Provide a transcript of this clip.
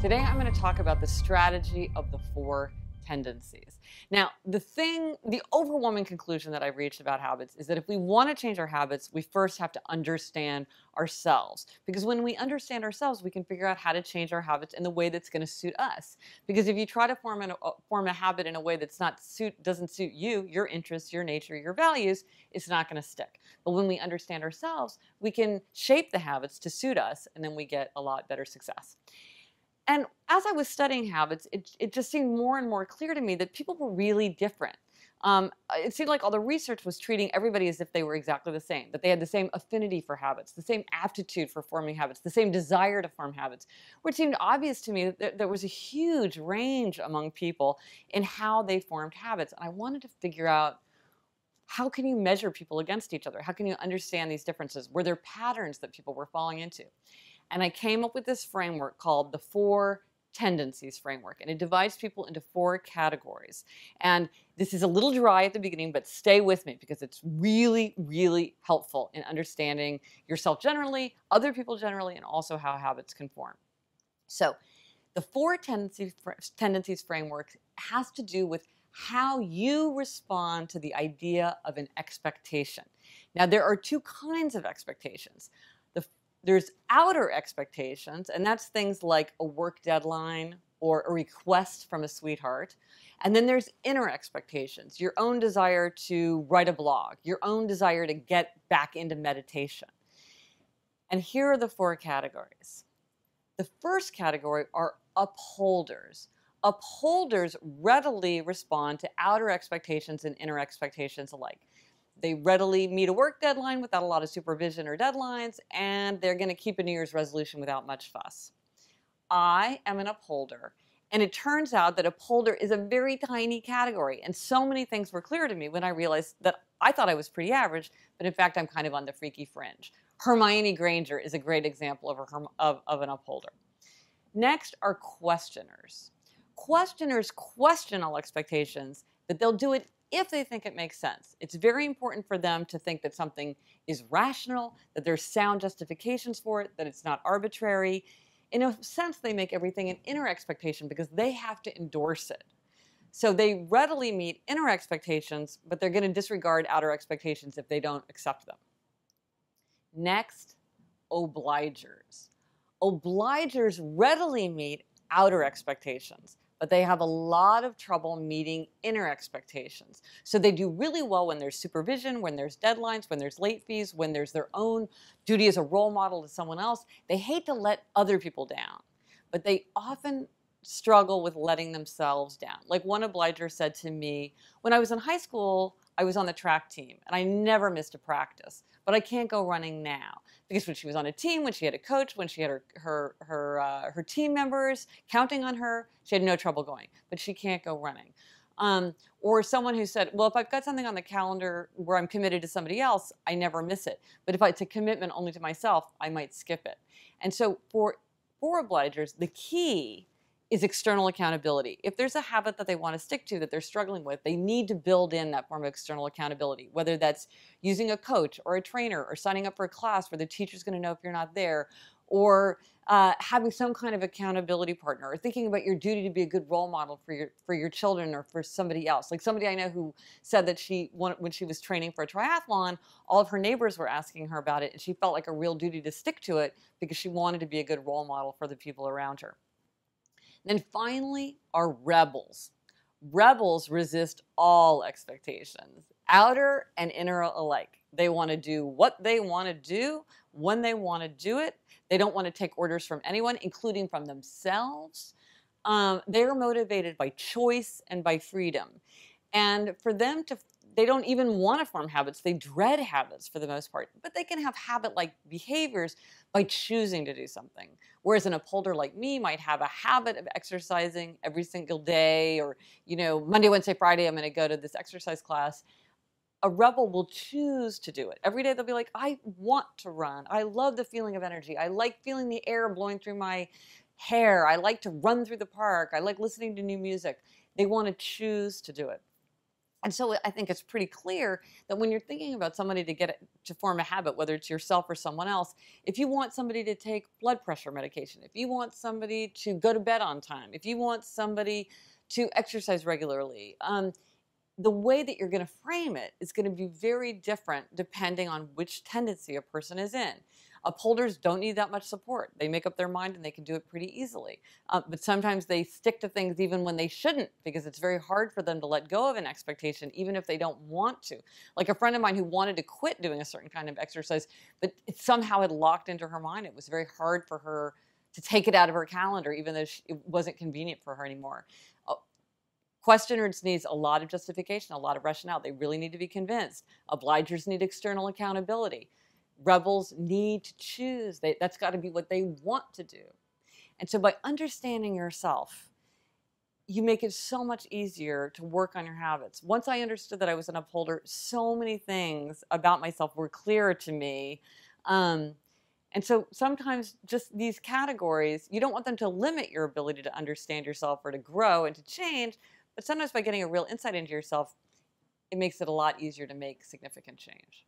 Today I'm going to talk about the strategy of the four tendencies. Now, the overwhelming conclusion that I've reached about habits is that if we want to change our habits, we first have to understand ourselves. Because when we understand ourselves, we can figure out how to change our habits in the way that's going to suit us. Because if you try to form a habit in a way that's doesn't suit you, your interests, your nature, your values, it's not going to stick. But when we understand ourselves, we can shape the habits to suit us, and then we get a lot better success. And as I was studying habits, it just seemed more and more clear to me that people were really different. It seemed like all the research was treating everybody as if they were exactly the same, that they had the same affinity for habits, the same aptitude for forming habits, the same desire to form habits, where it seemed obvious to me that there was a huge range among people in how they formed habits. And I wanted to figure out, how can you measure people against each other? How can you understand these differences? Were there patterns that people were falling into? And I came up with this framework called the Four Tendencies framework, and it divides people into four categories. And this is a little dry at the beginning, but stay with me because it's really, really helpful in understanding yourself generally, other people generally, and also how habits can form. So the Four Tendencies framework has to do with how you respond to the idea of an expectation. Now, there are two kinds of expectations. There's outer expectations, and that's things like a work deadline or a request from a sweetheart. And then there's inner expectations, your own desire to write a blog, your own desire to get back into meditation. And here are the four categories. The first category are upholders. Upholders readily respond to outer expectations and inner expectations alike. They readily meet a work deadline without a lot of supervision or deadlines, and they're going to keep a New Year's resolution without much fuss. I am an upholder, and it turns out that upholder is a very tiny category, and so many things were clear to me when I realized that I thought I was pretty average, but in fact I'm kind of on the freaky fringe. Hermione Granger is a great example of an upholder. Next are questioners. Questioners question all expectations, but they'll do it if they think it makes sense. It's very important for them to think that something is rational, that there's sound justifications for it, that it's not arbitrary. In a sense, they make everything an inner expectation because they have to endorse it. So they readily meet inner expectations, but they're going to disregard outer expectations if they don't accept them. Next, obligers. Obligers readily meet outer expectations, but they have a lot of trouble meeting inner expectations. So they do really well when there's supervision, when there's deadlines, when there's late fees, when there's their own duty as a role model to someone else. They hate to let other people down, but they often struggle with letting themselves down. Like one obliger said to me, when I was in high school, I was on the track team and I never missed a practice, but I can't go running now. Because when she was on a team, when she had a coach, when she had her team members counting on her, she had no trouble going, but she can't go running. Or someone who said, well, if I've got something on the calendar where I'm committed to somebody else, I never miss it. But if it's a commitment only to myself, I might skip it. And so for obligers, the key is external accountability. If there's a habit that they want to stick to that they're struggling with, they need to build in that form of external accountability, whether that's using a coach or a trainer or signing up for a class where the teacher's going to know if you're not there, or having some kind of accountability partner, or thinking about your duty to be a good role model for your children or for somebody else. Like somebody I know who said that when she was training for a triathlon, all of her neighbors were asking her about it, and she felt like a real duty to stick to it because she wanted to be a good role model for the people around her. And finally are rebels. Rebels resist all expectations, outer and inner alike. They want to do what they want to do, when they want to do it. They don't want to take orders from anyone, including from themselves. They're motivated by choice and by freedom. And for them they don't even want to form habits. They dread habits for the most part, but they can have habit-like behaviors by choosing to do something. Whereas an upholder like me might have a habit of exercising every single day, or Monday, Wednesday, Friday, I'm going to go to this exercise class. A rebel will choose to do it. Every day they'll be like, I want to run. I love the feeling of energy. I like feeling the air blowing through my hair. I like to run through the park. I like listening to new music. They want to choose to do it. And so I think it's pretty clear that when you're thinking about somebody to form a habit, whether it's yourself or someone else, if you want somebody to take blood pressure medication, if you want somebody to go to bed on time, if you want somebody to exercise regularly, the way that you're going to frame it is going to be very different depending on which tendency a person is in. Upholders don't need that much support. They make up their mind and they can do it pretty easily. But sometimes they stick to things even when they shouldn't, because it's very hard for them to let go of an expectation even if they don't want to. Like a friend of mine who wanted to quit doing a certain kind of exercise, but it somehow had locked into her mind. It was very hard for her to take it out of her calendar even though it wasn't convenient for her anymore. Questioners needs a lot of justification, a lot of rationale. They really need to be convinced. Obligers need external accountability. Rebels need to choose. That's got to be what they want to do. And so by understanding yourself, you make it so much easier to work on your habits. Once I understood that I was an upholder, so many things about myself were clearer to me. And so sometimes just these categories, you don't want them to limit your ability to understand yourself or to grow and to change. But sometimes by getting a real insight into yourself, it makes it a lot easier to make significant change.